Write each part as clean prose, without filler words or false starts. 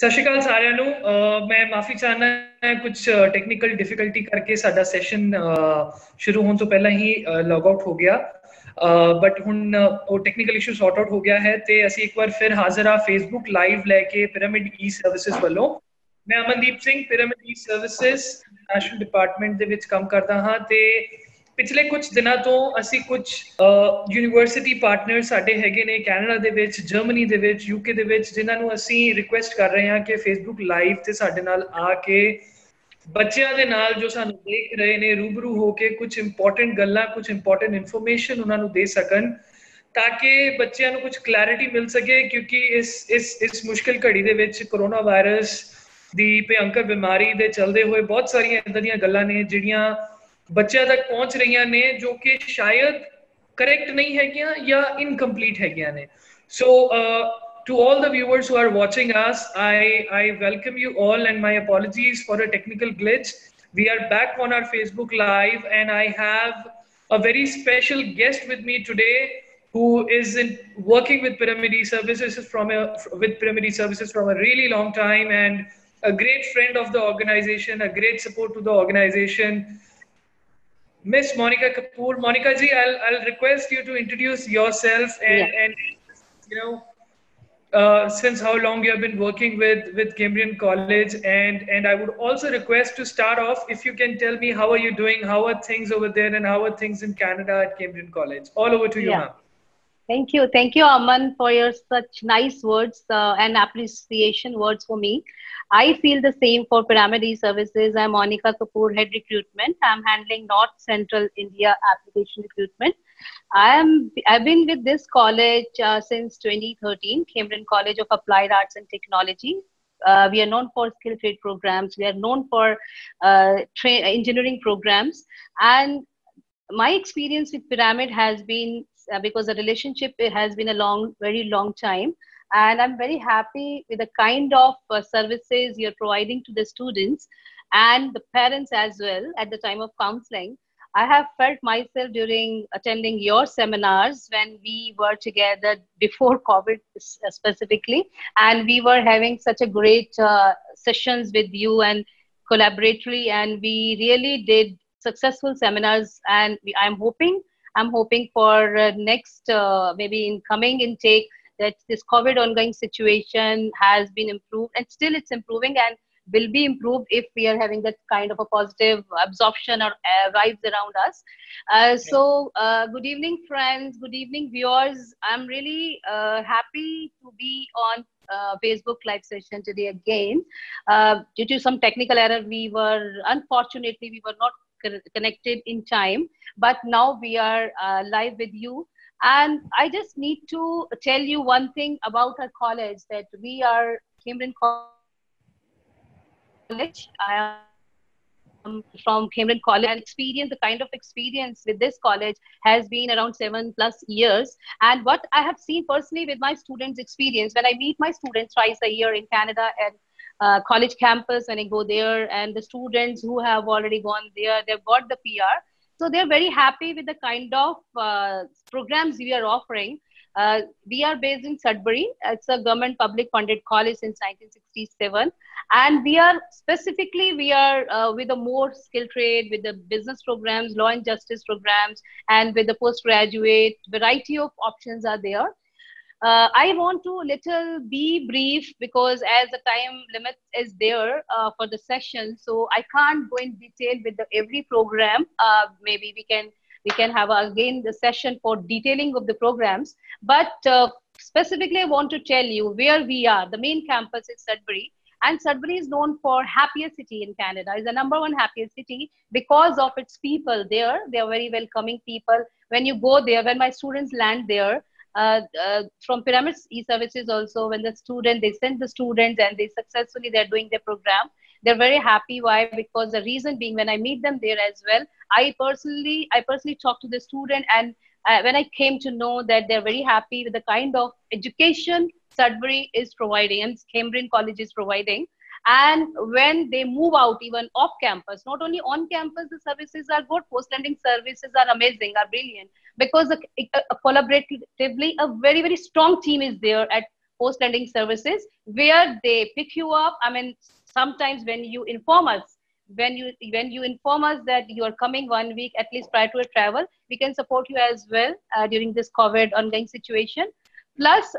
सत श्रीकाल सारियां नू मैं माफ़ी चाहना है कुछ टेक्निकल डिफिकल्टी करके साडा सैशन शुरू होने तो पहला ही लॉग आउट हो गया बट हुण वो टेक्निकल इशू सॉर्ट आउट हो गया है तो असी एक बार फिर हाजिर आ फेसबुक लाइव लैके पिरामिड ई सर्विसिज वालों। मैं Amandeep Singh Pyramid e services international department दे विच काम करदा हां ते पिछले कुछ दिनों तो असी कुछ यूनिवर्सिटी पार्टनर साडे हैगे ने कैनेडा दे विच जर्मनी दे विच यूके दे विच जिन्हां नूं असी रिक्वेस्ट कर रहे हैं कि फेसबुक लाइव ते साडे नाल आके बच्चों दे नाल जो सानूं देख रहे ने रूबरू होके कुछ इंपॉर्टेंट गल्लां कुछ इंपॉर्टेंट इन्फॉर्मेशन उन्हां नूं दे सकन ताकि बच्चों नूं कुछ क्लैरिटी मिल सके क्योंकि इस मुश्किल घड़ी दे विच कोरोना वायरस दी भयंकर बीमारी दे चलदे होए बहुत सारियां इदां दीयां गल्लां ने जिहड़ियां बच्चों तक पहुँच रही ने जो कि शायद करैक्ट नहीं है या इनकम्पलीट है। So to all the viewers who are watching us I welcome you all and my apologies for a technical glitch. We are back on our Facebook live and I have a very special guest with me today who is in working with Pyramid E Services from a really long time and a great friend of the organization, a great support to the organization, Miss Monica Kapoor. Monica ji, I'll request you to introduce yourself and you know since how long you have been working with Cambrian College, and I would also request to start off if you can tell me how are you doing, how are things over there, and how are things in Canada at Cambrian College. All over to you, ma'am. Thank you, Aman, for your such nice words and appreciation words for me. I feel the same for Pyramid E Services. I'm Monica Kapoor, head recruitment. I'm handling North Central India application recruitment. I've been with this college since 2013, Cambrian College of Applied Arts and Technology. We are known for skill trade programs. We are known for engineering programs. And my experience with Pyramid has been because the relationship has been a very long time. And I'm very happy with the kind of services you're providing to the students and the parents as well at the time of counseling. I have felt myself during attending your seminars when we were together before COVID specifically, and we were having such a great sessions with you and collaboratively, and we really did successful seminars. And I'm hoping for next maybe in coming intake that this COVID ongoing situation has been improved, and still it's improving and will be improved if we are having that kind of a positive absorption or vibes around us. So good evening, friends. Good evening, viewers. I'm really happy to be on Facebook live session today again. Due to some technical error, unfortunately we were not connected in time, but now we are live with you. And I just need to tell you one thing about our college, that we are Cambrian College. I am from Cambrian College, and the kind of experience with this college has been around 7+ years. And what I have seen personally with my students' experience, when I meet my students twice a year in Canada and college campus, when I go there, and the students who have already gone there, they've got the PR. So they're very happy with the kind of programs we are offering. We are based in Sudbury. It's a government public funded college since 1967. And we are with the more skill trade, with the business programs, law and justice programs, and with the postgraduate, variety of options are there. I want to be brief because as the time limit is there for the session, so I can't go in detail with every program. Maybe we can have again the session for detailing of the programs. But specifically, I want to tell you where we are. The main campus is Sudbury, and Sudbury is known for happiest city in Canada. It's the #1 happiest city because of its people there. They are very welcoming people. When you go there, when my students land there, from Pyramid E Services also, when they send the students and they're doing their program, they're very happy. Why? Because the reason being, when I meet them there as well, I personally talk to the student, and when I came to know that they're very happy with the kind of education Sudbury is providing and Cambrian College is providing. And when they move out, even off campus, not only on campus, the services are good. Post-landing services are amazing, are brilliant, because collaboratively a very, very strong team is there at post-lending services, where they pick you up. I mean, sometimes when you inform us that you are coming 1 week at least prior to a travel, we can support you as well during this COVID ongoing situation. Plus,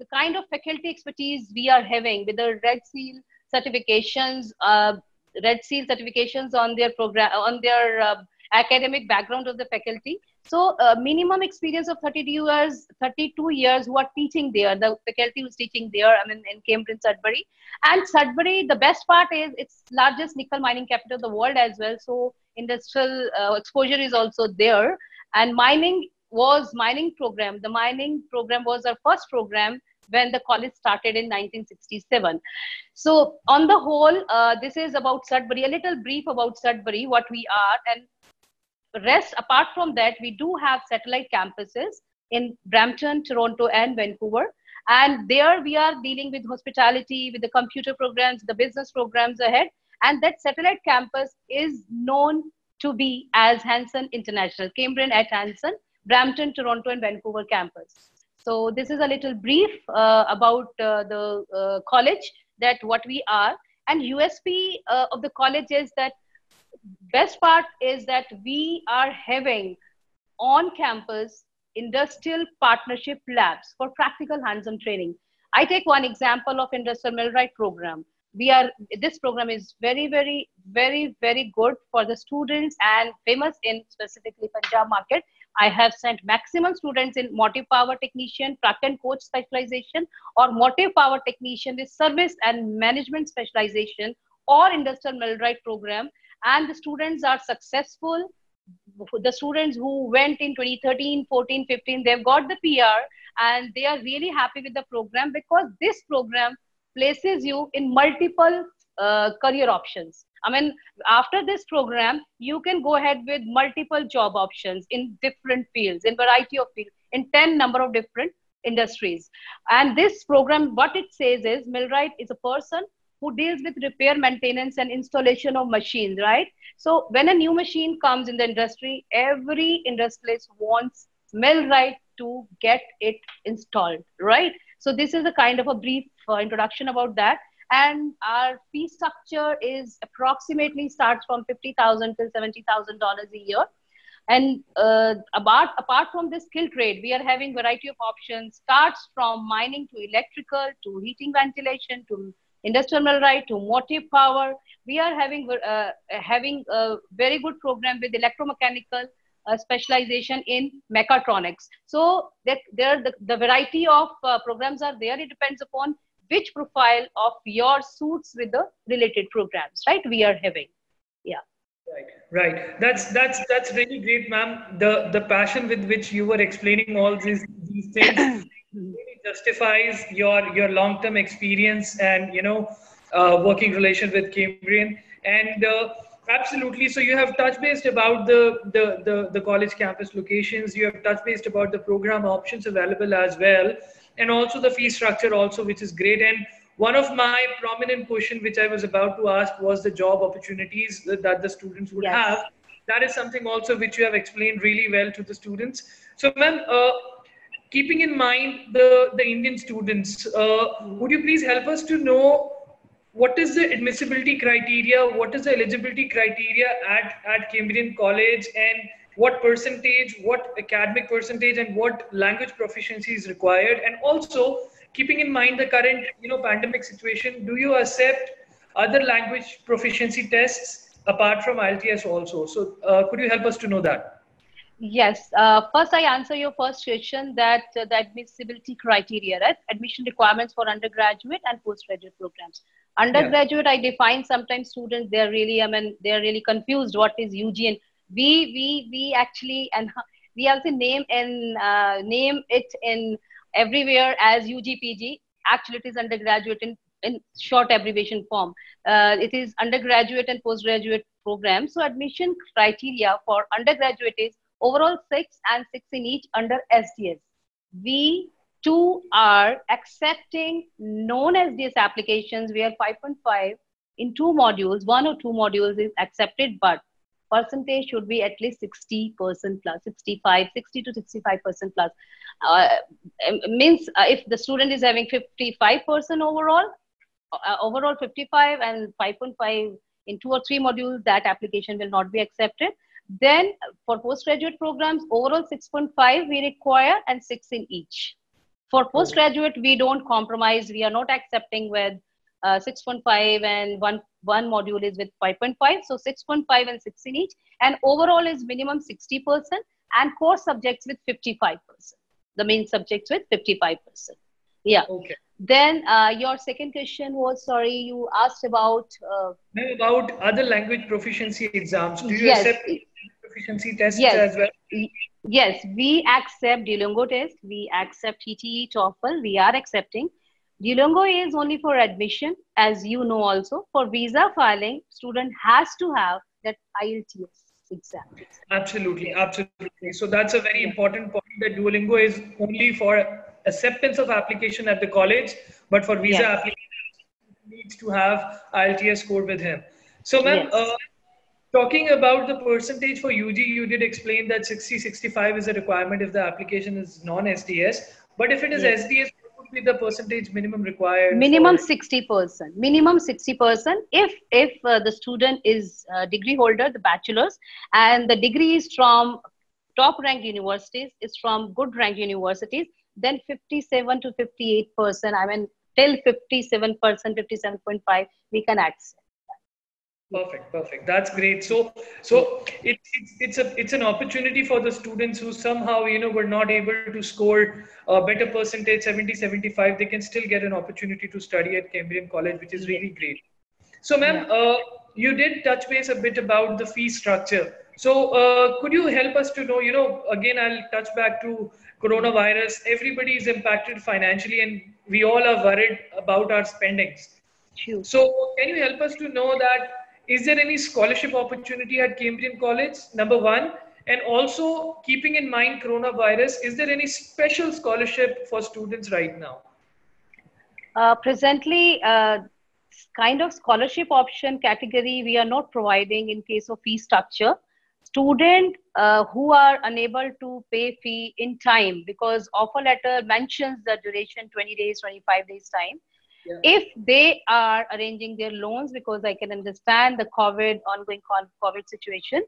the kind of faculty expertise we are having with the Red Seal certifications on their program, on their academic background of the faculty. So minimum experience of 32 years who are teaching there, the faculty who's teaching there, I mean, in Cambrian, Sudbury. And Sudbury, the best part is it's largest nickel mining capital of the world as well. So industrial exposure is also there. And mining program was our first program when the college started in 1967. So on the whole, this is about Sudbury, a little brief about Sudbury, what we are. And rest, apart from that, we do have satellite campuses in Brampton, Toronto, and Vancouver. And there we are dealing with hospitality, with the computer programs, the business programs ahead. And that satellite campus is known to be as Hanson International Cambrian at Hanson, Brampton, Toronto, and Vancouver campus. So this is a little brief about the college, that what we are. And USP of the college is that best part is that we are having on campus industrial partnership labs for practical hands-on training. I take one example of industrial millwright program. This program is very, very, very, very good for the students and famous in specifically Punjab market. I have sent maximum students in motive power technician, truck and coach specialization, or motive power technician with service and management specialization, or industrial millwright program. And the students are successful. The students who went in 2013, 14, 15, they've got the PR and they are really happy with the program, because this program places you in multiple career options. I mean, after this program, you can go ahead with multiple job options in different fields, in variety of fields, in 10 number of different industries. And this program, what it says is, millwright is a person who deals with repair, maintenance, and installation of machines, right? So when a new machine comes in the industry, every industrialist wants millwright to get it installed, right? So this is a kind of a brief introduction about that. And our fee structure is approximately starts from $50,000 to $70,000 a year. And apart from this skill trade, we are having variety of options, starts from mining to electrical, to heating, ventilation, to industrial millwright, to motive power. We are having a very good program with electromechanical specialization in mechatronics. So the variety of programs are there. It depends upon which profile of your suits with the related programs, right, we are having. Yeah. Right. That's really great, ma'am. The passion with which you were explaining all these things really justifies your long-term experience and, you know, working relation with Cambrian. And absolutely, so you have touch-based about the college campus locations, you have touch-based about the program options available as well, and also the fee structure also, which is great. And one of my prominent question which I was about to ask was the job opportunities that the students would have. That is something also which you have explained really well to the students. So ma'am, keeping in mind the Indian students, would you please help us to know what is the admissibility criteria, what is the eligibility criteria at Cambrian College, and what percentage, what academic percentage, and what language proficiency is required? And also, keeping in mind the current, you know, pandemic situation, do you accept other language proficiency tests apart from IELTS also? So could you help us to know that? Yes. First, I answer your first question, that the admissibility criteria, right? Admission requirements for undergraduate and postgraduate programs. Undergraduate, yeah. I define sometimes students, they're really, I mean, they're really confused what is UG, and we actually, and we have to name it in everywhere as UGPG. Actually, it is undergraduate in short abbreviation form. It is undergraduate and postgraduate program. So admission criteria for undergraduate is overall 6 and 6 in each under SDS. We too are accepting non-SDS applications where 5.5 in 2 modules, 1 or 2 modules is accepted, but percentage should be at least 60% plus, 60 to 65% plus. Means if the student is having 55% overall, 55 and 5.5 in 2 or 3 modules, that application will not be accepted. Then for postgraduate programs, overall 6.5 we require and 6 in each. For postgraduate, we don't compromise. We are not accepting with 6.5 and one module is with 5.5. So 6.5 and 6 in each. And overall is minimum 60% and core subjects with 55%. The main subjects with 55%. Yeah. Okay. Then your second question was, sorry, you asked about... about other language proficiency exams. Do you accept proficiency tests as well? Yes, we accept Duolingo test. We accept TTE, TOEFL. We are accepting. Duolingo is only for admission, as you know also. For visa filing, student has to have that IELTS exam. Absolutely, absolutely. So that's a very important point, that Duolingo is only for acceptance of application at the college, but for visa application needs to have IELTS score with him. So ma'am, talking about the percentage for UG, you did explain that 60-65 is a requirement if the application is non-SDS, but if it is SDS, what would be the percentage minimum required? Minimum 60%. Minimum 60% if the student is degree holder, the bachelor's, and the degree is from top-ranked universities, is from good-ranked universities, then 57 to 58%, I mean, till 57%, 57.5, we can accept. Perfect, perfect. That's great. So it's an opportunity for the students who somehow, you know, were not able to score a better percentage, 70, 75, they can still get an opportunity to study at Cambrian College, which is really great. So ma'am, you did touch base a bit about the fee structure. So could you help us to know, you know, again, I'll touch back to coronavirus. Everybody is impacted financially and we all are worried about our spendings. Sure. So can you help us to know that, is there any scholarship opportunity at Cambrian College, number 1? And also keeping in mind coronavirus, is there any special scholarship for students right now? Presently, kind of scholarship option category we are not providing in case of fee structure. Student who are unable to pay fee in time, because offer letter mentions the duration 20 days, 25 days time. Yeah. If they are arranging their loans, because I can understand the COVID, ongoing COVID situation,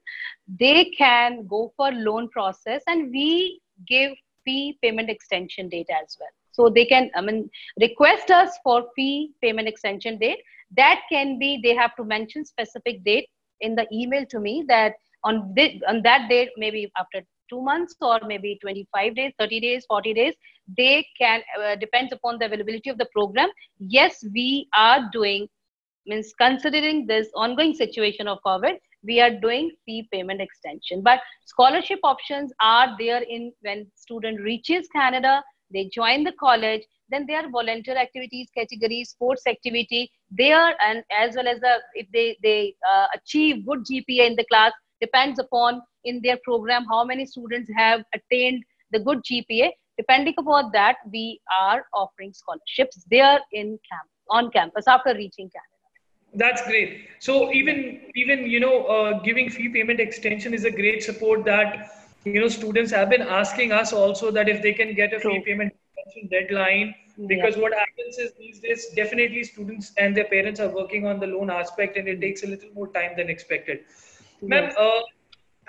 they can go for loan process and we give fee payment extension date as well. So they can, I mean, request us for fee payment extension date. That can be, they have to mention specific date in the email to me that on that date, maybe after 2 months or maybe 25 days, 30 days, 40 days, they can, depends upon the availability of the program. Yes, we are doing, means considering this ongoing situation of COVID, we are doing fee payment extension. But scholarship options are there in when student reaches Canada, they join the college, then there are volunteer activities category, sports activity, there, and as well as the, if they achieve good GPA in the class, depends upon in their program how many students have attained the good GPA. Depending upon that, we are offering scholarships there in camp, on campus after reaching Canada. That's great. So even you know, giving fee payment extension is a great support that, you know, students have been asking us also that if they can get a fee payment extension deadline, because what happens is these days definitely students and their parents are working on the loan aspect and it takes a little more time than expected. Ma'am,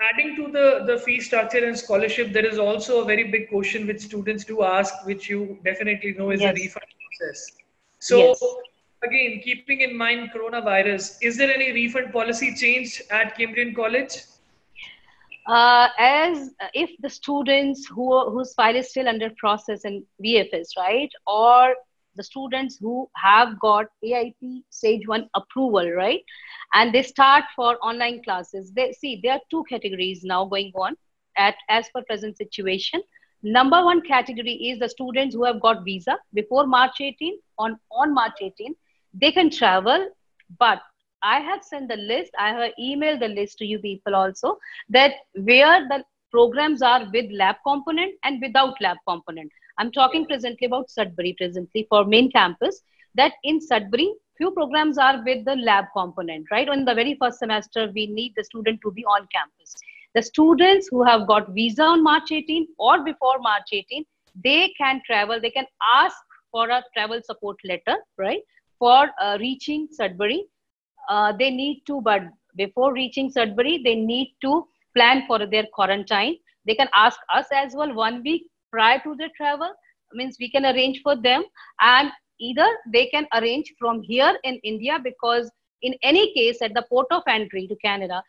adding to the fee structure and scholarship, there is also a very big question which students do ask, which you definitely know, is the refund process. So again, keeping in mind coronavirus, is there any refund policy change at Cambrian College? As if the students whose file is still under process in VFS, right? Or the students who have got AIP stage 1 approval, right? And they start for online classes. They see, there are 2 categories now going on as per present situation. Number 1 category is the students who have got visa before March 18. On March 18, they can travel, but I have sent the list. I have emailed the list to you people also, that where the programs are with lab component and without lab component. I'm talking presently about Sudbury presently for main campus, that in Sudbury, few programs are with the lab component, right? In the very first semester, we need the student to be on campus. The students who have got visa on March 18 or before March 18, they can travel, they can ask for a travel support letter, right? For reaching Sudbury. They need to, but before reaching Sudbury, they need to plan for their quarantine. They can ask us as well 1 week prior to their travel, means we can arrange for them, and either they can arrange from here in India, because in any case at the port of entry to Canada,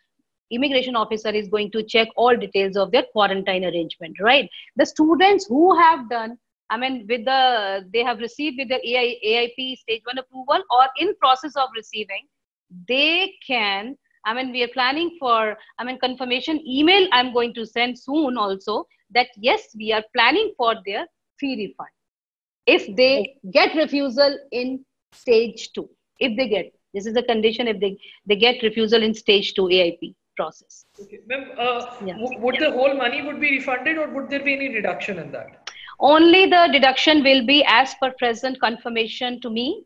immigration officer is going to check all details of their quarantine arrangement, right? The students who have done, they have received with their AIP stage 1 approval or in process of receiving, they can, we are planning for, confirmation email I'm going to send soon also that yes, we are planning for their fee refund. If they get refusal in stage 2, if they get, this is the condition, if they get refusal in stage 2 AIP process. Okay. Ma'am, would the whole money would be refunded, or would there be any deduction in that? Only the deduction will be as per present confirmation to me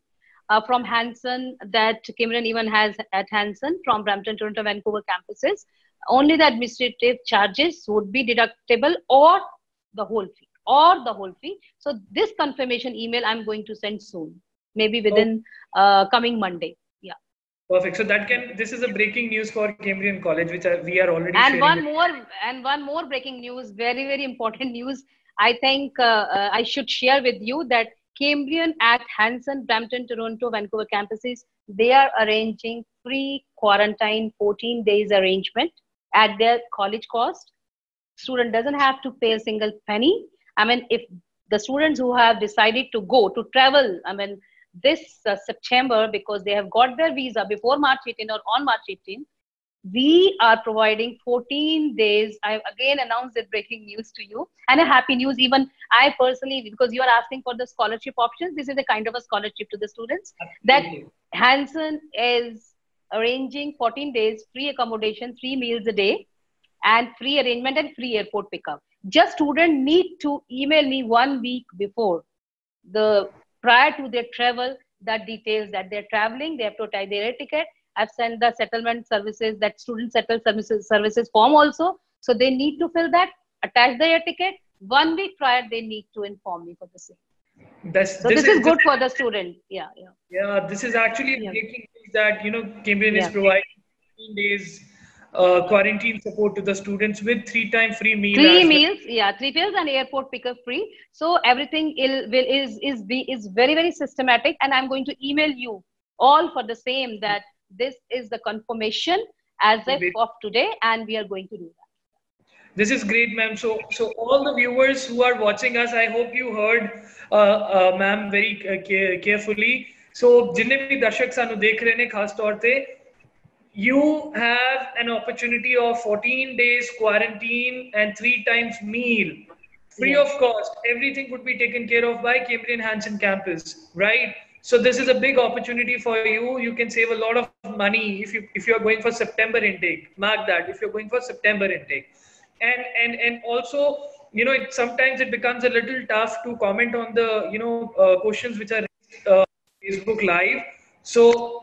from Hanson, that Cambrian even has at Hanson, from Brampton, Toronto, Vancouver campuses. Only the administrative charges would be deductible, or the whole fee, So this confirmation email I'm going to send soon, maybe within coming Monday. Yeah. Perfect. So that can, this is a breaking news for Cambrian College, which we are already sharing. And one more breaking news, very, very important news. I think I should share with you that Cambrian at Hanson, Brampton, Toronto, Vancouver campuses, they are arranging free quarantine 14 days arrangement at their college cost. Student doesn't have to pay a single penny. If the students who have decided to go, to travel, this September, because they have got their visa before March 18 or on March 18, we are providing 14 days. I've again announced that breaking news to you, and a happy news. Even I personally, because you are asking for the scholarship options, this is a kind of a scholarship to the students. Absolutely. That Hanson is arranging 14 days, free accommodation, 3 meals a day, and free arrangement and free airport pickup. Just students need to email me 1 week before, the prior to their travel, the details that they're traveling, they have to tie their air ticket. I've sent the settlement services, that student settled services form also. So they need to fill that, attach the air ticket. 1 week prior, they need to inform me for the same. So this is good for the student. Yeah, yeah. Yeah, this is actually breaking news that, Cambrian is providing 15 days quarantine support to the students with 3-time free meals. 3 meals, yeah, 3 meals and airport pickup free. So everything is very, very systematic. And I'm going to email you all for the same that this is the confirmation as of today, and we are going to do that. This is great, ma'am. So all the viewers who are watching us, I hope you heard ma'am very carefully. So you have an opportunity of 14 days quarantine and 3 times meal. Free of cost. Everything would be taken care of by Cambrian Hanson campus, right? So this is a big opportunity for you. You can save a lot of money if you're going for September intake. Mark that, if you're going for September intake. And also, sometimes it becomes a little tough to comment on the, questions which are Facebook Live. So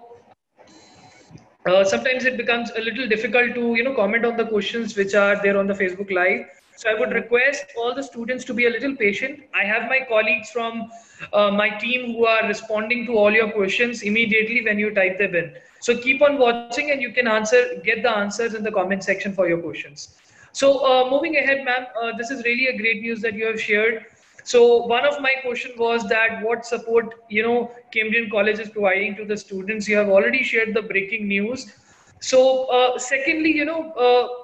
sometimes it becomes a little difficult to, comment on the questions which are there on the Facebook Live. So I would request all the students to be a little patient. I have my colleagues from my team who are responding to all your questions immediately when you type them in. So keep on watching, and you can get the answers in the comment section for your questions. So moving ahead, ma'am, this is really a great news that you have shared. So one of my question was that what support, Cambrian College is providing to the students. You have already shared the breaking news. So secondly,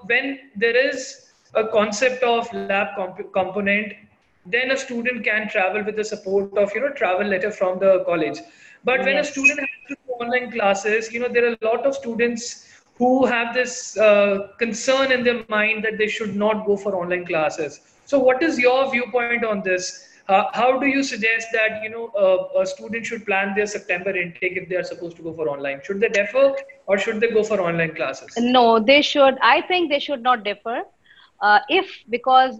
when there is a concept of lab component, then a student can travel with the support of travel letter from the college. But when a student has to do online classes, there are a lot of students who have this concern in their mind that they should not go for online classes. So what is your viewpoint on this? How do you suggest that a student should plan their September intake if they are supposed to go for online? Should they defer, or should they go for online classes? No, they should. I think they should not defer. Because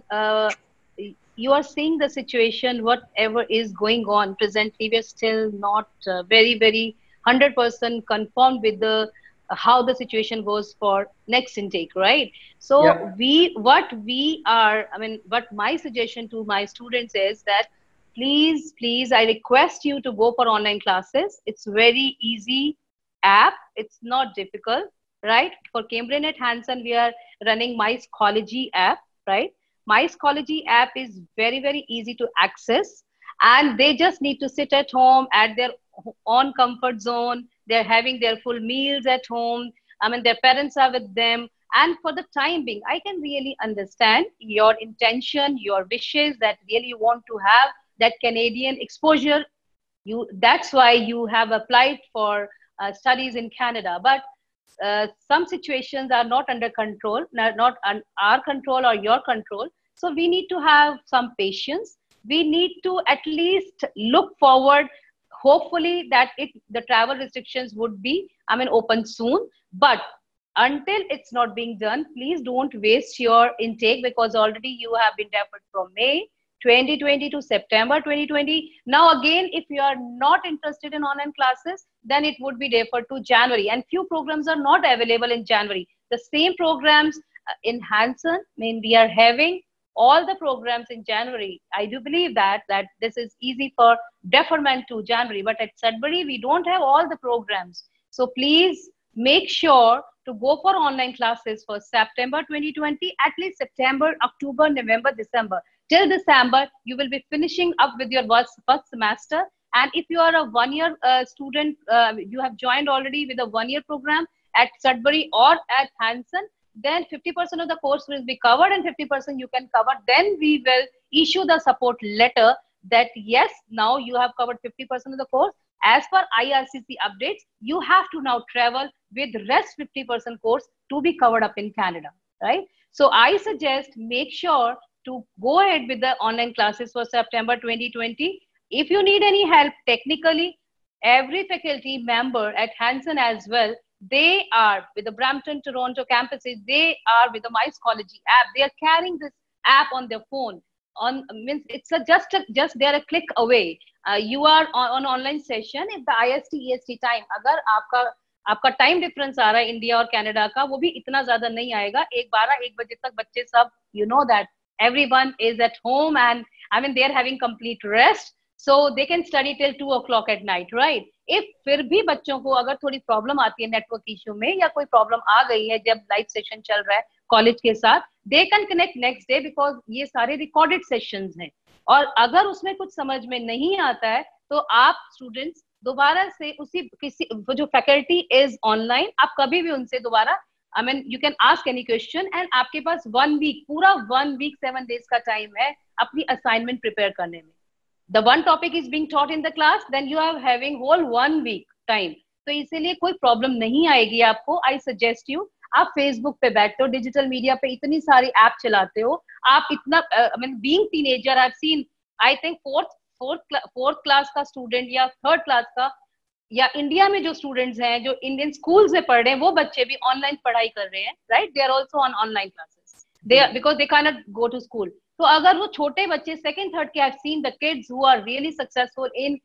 you are seeing the situation, whatever is going on presently, we're still not very, very 100% conformed with the how the situation goes for next intake, right? So yeah. What my suggestion to my students is that please, I request you to go for online classes. It's very easy app. It's not difficult, right? For Cambrian at Hanson, we are running MySchoology app, right? MySchoology app is very, very easy to access, and they just need to sit at home at their own comfort zone. They're having their full meals at home. I mean, their parents are with them. And for the time being, I can really understand your intention, your wishes that really you want to have that Canadian exposure. That's why you have applied for studies in Canada. But some situations are not under control, not on our control or your control. So we need to have some patience. We need to at least look forward. Hopefully that the travel restrictions would be, open soon. But until it's not being done, please don't waste your intake, because already you have been deferred from May 2020 to September 2020. Now again, if you are not interested in online classes, then it would be deferred to January. And few programs are not available in January. The same programs in Hanson, we are having all the programs in January. I do believe that this is easy for deferment to January. But at Sudbury, we don't have all the programs. So please make sure to go for online classes for September 2020, at least September, October, November, December. Till December, you will be finishing up with your first semester. And if you are a one-year student, you have joined already with a one-year program at Sudbury or at Hanson, then 50% of the course will be covered and 50% you can cover. Then we will issue the support letter that, yes, now you have covered 50% of the course. As per IRCC updates, you have to now travel with rest 50% course to be covered up in Canada, right? So I suggest make sure to go ahead with the online classes for September 2020. If you need any help technically, every faculty member at Hanson as well, they are with the Brampton, Toronto campuses, they are with the MySchoology app. They are carrying this app on their phone. It's just they are a click away. You are on online session. If the IST, EST time, अगर आपका time difference आ रहा है India और Canada का, वो भी इतना ज़्यादा नहीं आएगा. 12-1 बजे तक बच्चे सब, you know that everyone is at home and they are having complete rest. So they can study till 2 o'clock at night, right? If फिर भी बच्चों को अगर थोड़ी प्रॉब्लम आती है नेटवर्क इश्यू में या कोई प्रॉब्लम आ गई है जब लाइव सेशन चल रहा है कॉलेज के साथ, they can connect next day because ये सारे रिकॉर्डेड सेशंस हैं. और अगर उसमें कुछ समझ में नहीं आता है तो आप स्टूडेंट्स दोबारा से जो फैकल्टी इज ऑनलाइन, आप कभी भी उनसे दोबारा you can ask any question and आपके पास 1 वीक, पूरा 1 वीक 7 days का टाइम है अपनी असाइनमेंट प्रिपेयर करने में. The one topic is being taught in the class, then you are having whole 1 week time. तो इसीलिए कोई problem नहीं आएगी आपको. I suggest you, आप Facebook पे बैठते हो, digital media पे इतनी सारी app चलाते हो, आप इतना being teenager, I've seen, I think fourth class का student या third class का या India में जो students हैं, जो Indian schools में पढ़ रहे हैं, वो बच्चे भी online पढ़ाई कर रहे हैं, right? They are also on online classes. Because they cannot go to school. तो अगर वो छोटे बच्चे सेकंड थर्ड के, I've seen the kids who are really successful in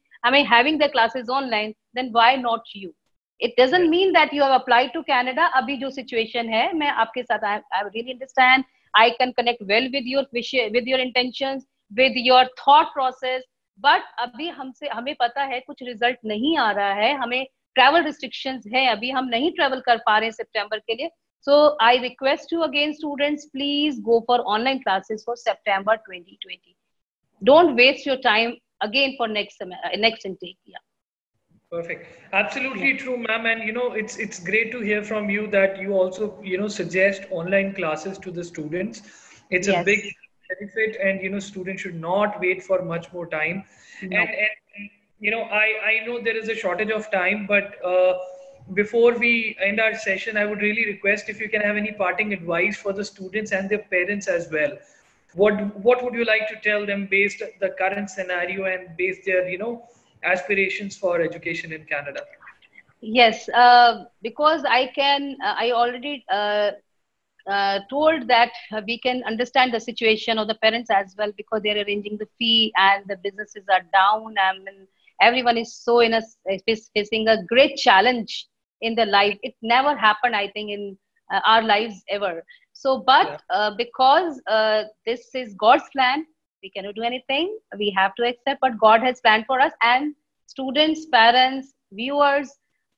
having their classes online, then why not you? It doesn't mean that you have applied to Canada. अभी जो situation है, मैं आपके साथ, I really understand. I can connect well with your wishes, with your intentions, with your thought process. But अभी हमें पता है कुछ रिजल्ट नहीं आ रहा है, हमें ट्रैवल रिस्ट्रिक्शंस है, अभी हम नहीं ट्रैवल कर पा रहे हैं सितंबर के लिए. So I request you again, students, please go for online classes for September 2020. Don't waste your time again for next intake. Yeah. Perfect. Absolutely true, ma'am. And it's great to hear from you that you also suggest online classes to the students. It's a big benefit, and students should not wait for much more time. No. And I know there is a shortage of time, but. Before we end our session, I would really request if you can have any parting advice for the students and their parents as well. What would you like to tell them based on the current scenario and based their aspirations for education in Canada? Yes, because I already told that we can understand the situation of the parents as well, because they're arranging the fee and the businesses are down. everyone is so is facing a great challenge in their life. It never happened, I think, in our lives ever. So, but because this is God's plan, we cannot do anything. We have to accept what God has planned for us. And students, parents, viewers,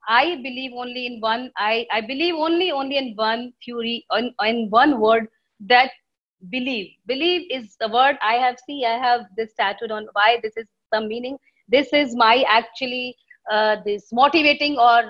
I believe only in one. I believe only in one theory, in one word, that believe. Believe is the word I have. See, I have this tattooed on. Why this is some meaning. This is my actually this motivating or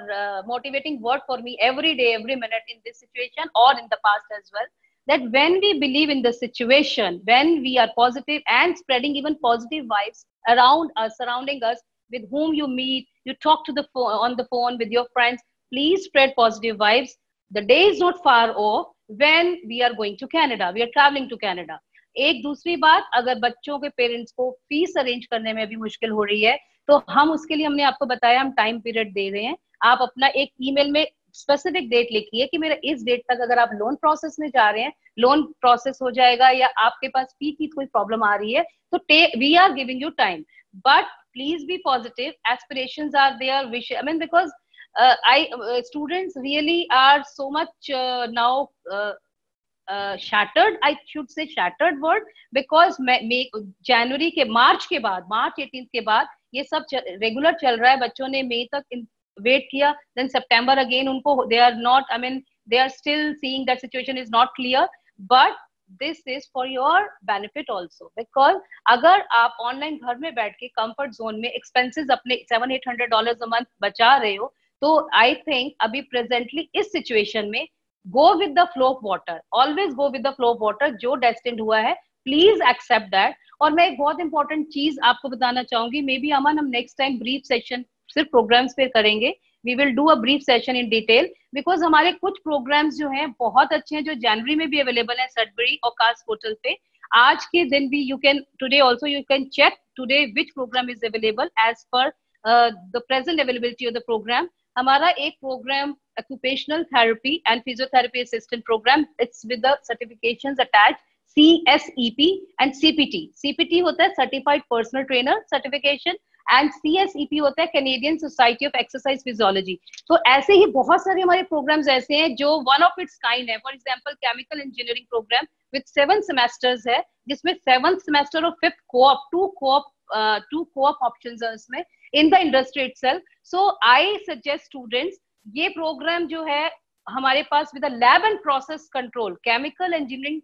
motivating word for me every day, every minute in this situation or in the past as well. That when we believe in the situation, when we are positive and spreading even positive vibes around us, surrounding us, with whom you meet, you talk to the phone, on the phone with your friends, please spread positive vibes. The day is not far off when we are going to Canada, we are traveling to Canada. एक दूसरी बात, अगर बच्चों के parents को fees arrange करने में भी मुश्किल हो रही है, तो हम उसके लिए, हमने आपको बताया, हम टाइम पीरियड दे रहे हैं। आप अपना एक ईमेल में स्पेसिफिक डेट लिखिए कि मेरा इस डेट तक अगर आप लोन प्रोसेस में जा रहे हैं, लोन प्रोसेस हो जाएगा, या आपके पास फी की कोई प्रॉब्लम आ रही है, तो we are giving you time, but please be positive. Aspirations are there. Wish. I mean, because students really are so much now shattered. I should say shattered word, because January के March 18th के बाद ये सब regular चल रहा है. बच्चों ने May तक wait किया, then September again उनको they are not. I mean, they are still seeing that situation is not clear. But this is for your benefit also, because अगर आप ऑनलाइन घर में बैठ के कंफर्ट जोन में एक्सपेंसेस अपने $700-800 अ मंथ बचा रहे हो, तो आई थिंक अभी प्रेजेंटली इस सिचुएशन में go with the flow of water, always go with the flow of water. जो डेस्टिन्ड हुआ है प्लीज एक्सेप्ट दैट. और मैं एक बहुत इंपॉर्टेंट चीज आपको बताना चाहूंगी, मे बी अमन हम नेक्स्ट टाइम ब्रीफ सेशन सिर्फ प्रोग्राम्स पे करेंगे. We will do a brief session in detail, because हमारे कुछ programs जो हैं बहुत अच्छे हैं, जो जनवरी में भी available हैं Sudbury Ocas portal पे. आज के दिन भी you can today also you can check today which program is available as per the present availability of the program. हमारा एक program occupational therapy and physiotherapy assistant program, it's with the certifications attached, CSEP and CPT. CPT होता है certified personal trainer certification, and CSEP होता है Canadian society of exercise physiology. तो ऐसे ही बहुत सारे हमारे प्रोग्राम्स ऐसे हैं जो वन ऑफ इट्स काइंड है. For example chemical engineering programme with 7 semesters है, जिसमें 7th सेमेस्टर और 5th कोऑप, 2 कोऑप ऑप्शंस हैं इसमें in the industry itself. So I suggest students, ये प्रोग्राम जो है हमारे पास with lab and process control, chemical engineering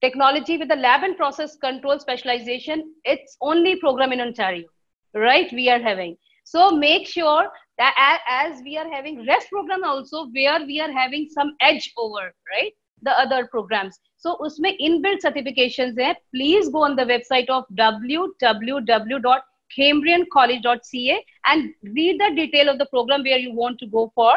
technology with lab and process control specialisation, it's only programme in Ontario. Right, we are having. So make sure that as we are having rest program also, where we are having some edge over right the other programs. So उसमें inbuilt certifications हैं. Please go on the website of www.cambriancollege.ca and read the detail of the program where you want to go for.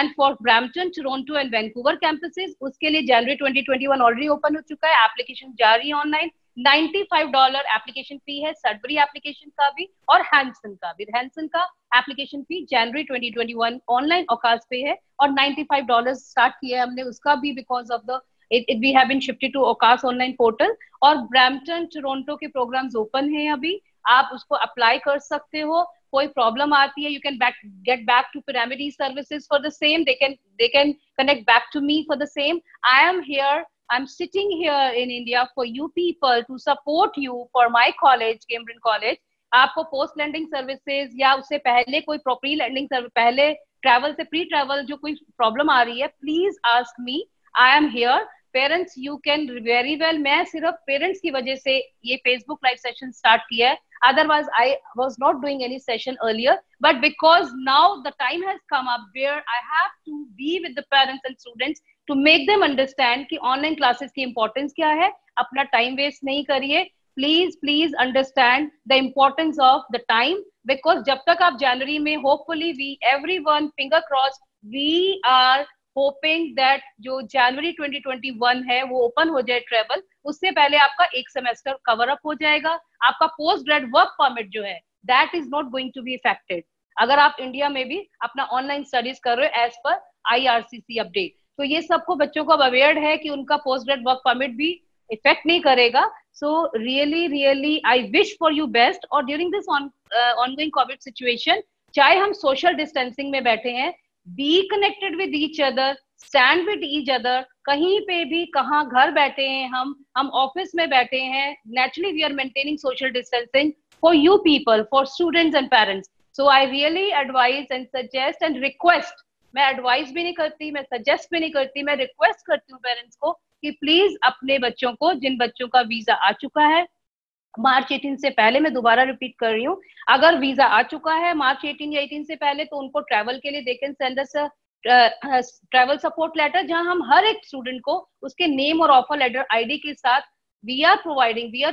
And for Brampton, Toronto and Vancouver campuses, उसके लिए January 2021 already open हो चुका है. Application जारी online. $95 application fee है Sudbury application का भी और Hanson का भी. Hanson का एप्लीकेशन फी जनवरी 2021 ऑनलाइन Ocas पे है, और $95 स्टार्ट किया है हमने उसका भी, because of the it we have been shifted to Ocas online portal. और ब्रैम्पटन टोरंटो के प्रोग्राम्स ओपन हैं अभी, आप उसको अप्लाई कर सकते हो. कोई प्रॉब्लम आती है, you can get back to Pyramid e services for the same, they can connect back to me for the same. I'm sitting here in India for you people to support you for my college, Cambrian College. आपको post landing services या उससे पहले कोई pre landing service, पहले travel से pre travel जो कोई problem आ रही है, please ask me. I am here. Parents, you can very well. मैं सिर्फ parents की वजह से ये Facebook live session start किया है. Otherwise, I was not doing any session earlier. But because now the time has come up where I have to be with the parents and students. To make them understand कि online classes की importance क्या है, अपना time waste नहीं करिए. Please understand the importance of the time, because जब तक आप जनवरी में hopefully we everyone finger cross we are hoping that जो जनवरी 2021 है वो ओपन हो जाए ट्रेवल, उससे पहले आपका एक सेमेस्टर कवर अप हो जाएगा. आपका पोस्ट ग्रेड वर्क परमिट जो है that is not going to be affected अगर आप इंडिया में भी अपना ऑनलाइन स्टडीज कर रहे हो एज पर IRCC अपडेट. तो ये सबको बच्चों को अब अवेयर है कि उनका पोस्ट ग्रेड वर्क परमिट भी इफेक्ट नहीं करेगा. So really, really, I wish for you best. और during this ongoing COVID situation, चाहे हम social distancing में बैठे हैं, be connected with each other, stand with each other. कहीं पे भी, कहाँ घर बैठे हैं हम ऑफिस में बैठे हैं. Naturally, we are maintaining social distancing for you people, for students and parents. So I really advise and suggest and request. मैं एडवाइस भी नहीं करती, मैं सजेस्ट भी नहीं करती, मैं रिक्वेस्ट करती हूँ पेरेंट्स को कि प्लीज अपने बच्चों को, जिन बच्चों का वीजा आ चुका है मार्च 18 से पहले, मैं दोबारा रिपीट कर रही हूँ, अगर वीजा आ चुका है मार्च 18 या 18 से पहले, तो उनको ट्रैवल के लिए they can send us travel support letter, जहाँ हम हर एक स्टूडेंट को उसके नेम और ऑफर लेटर आईडी के साथ we are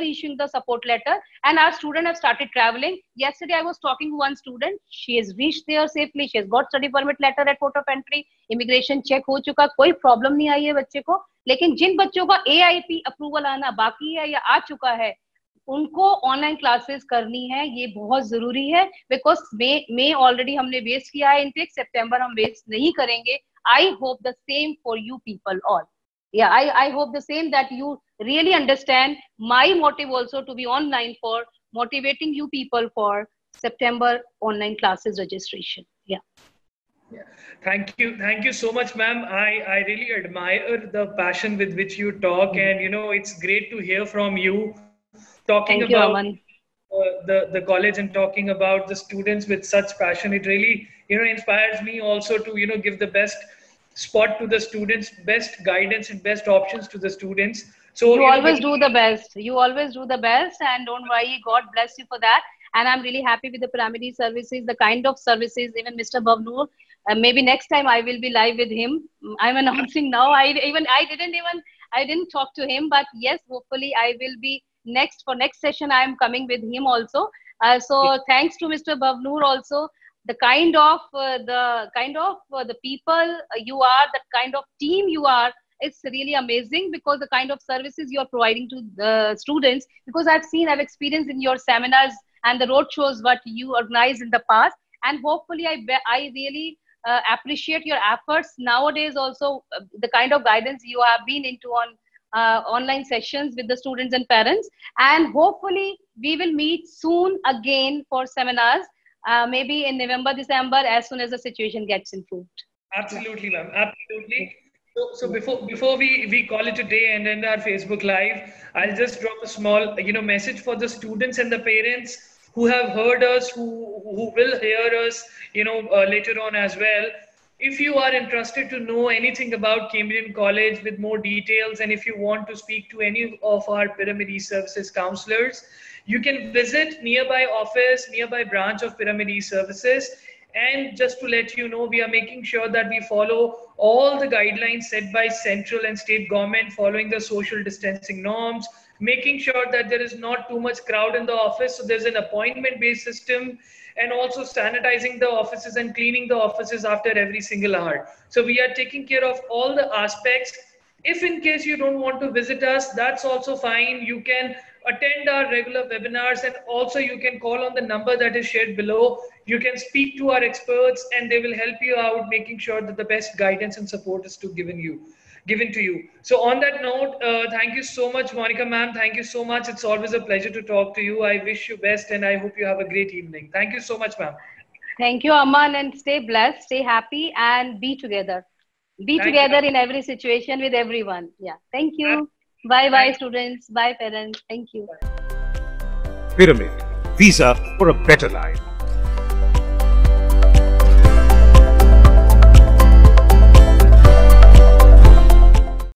issuing the support letter, and our student have started traveling. Yesterday I was talking to one student, she has reached there safely, she has got study permit letter at port of entry, immigration check ho chuka, koi problem nahi aayi hai bacche ko. Lekin jin bachchon ka AIP approval aana baki hai ya aa chuka hai, unko online classes karni hai, ye bahut zaruri hai, because may already humne waste kiya hai intake, september hum waste nahi karenge. I hope the same for you people all. Yeah, I hope the same, that you really understand my motive also to be online, for motivating you people for September online classes registration. Yeah. Thank you so much, ma'am. I really admire the passion with which you talk, and you know, it's great to hear from you talking about the college and talking about the students with such passion. It really, you know, inspires me also to, you know, give the best spot to the students, best guidance and best options to the students. So you always do the best. You always do the best, and don't worry. God bless you for that. And I'm really happy with the primary services, the kind of services. Even Mr. Bhavnoor, maybe next time I will be live with him. I'm announcing now. I didn't talk to him, but yes, hopefully I will be next session. I am coming with him also. So thanks to Mr. Bhavnoor also. The people you are, the kind of team you are. It's really amazing, because the kind of services you are providing to the students, because I've experienced in your seminars and the road shows what you organized in the past, and hopefully I really appreciate your efforts nowadays also, the kind of guidance you have been into on online sessions with the students and parents, and hopefully we will meet soon again for seminars, maybe in November, December, as soon as the situation gets improved. Absolutely, ma'am. Absolutely. So before we call it a day and end our Facebook Live, I'll just drop a small, you know, message for the students and the parents who have heard us, who will hear us, you know, later on as well. If you are interested to know anything about Cambrian College with more details, and if you want to speak to any of our Pyramidi Services counselors, you can visit nearby office, nearby branch of Pyramidi Services. And just to let you know, we are making sure that we follow all the guidelines set by central and state government, following the social distancing norms, making sure that there is not too much crowd in the office, so there's an appointment based system, and also sanitizing the offices and cleaning the offices after every single hour. So we are taking care of all the aspects. If in case you don't want to visit us, that's also fine. You can attend our regular webinars, and also you can call on the number that is shared below. You can speak to our experts, and they will help you out, making sure that the best guidance and support is given to you. So on that note, thank you so much, Monica ma'am. Thank you so much. It's always a pleasure to talk to you. I wish you best, and I hope you have a great evening. Thank you so much, ma'am. Thank you, Aman, and stay blessed, stay happy, and be together. Be together in every situation with everyone. Yeah. Thank you. Bye, students. Bye, parents. Thank you. Pyramid. Visa for a better life.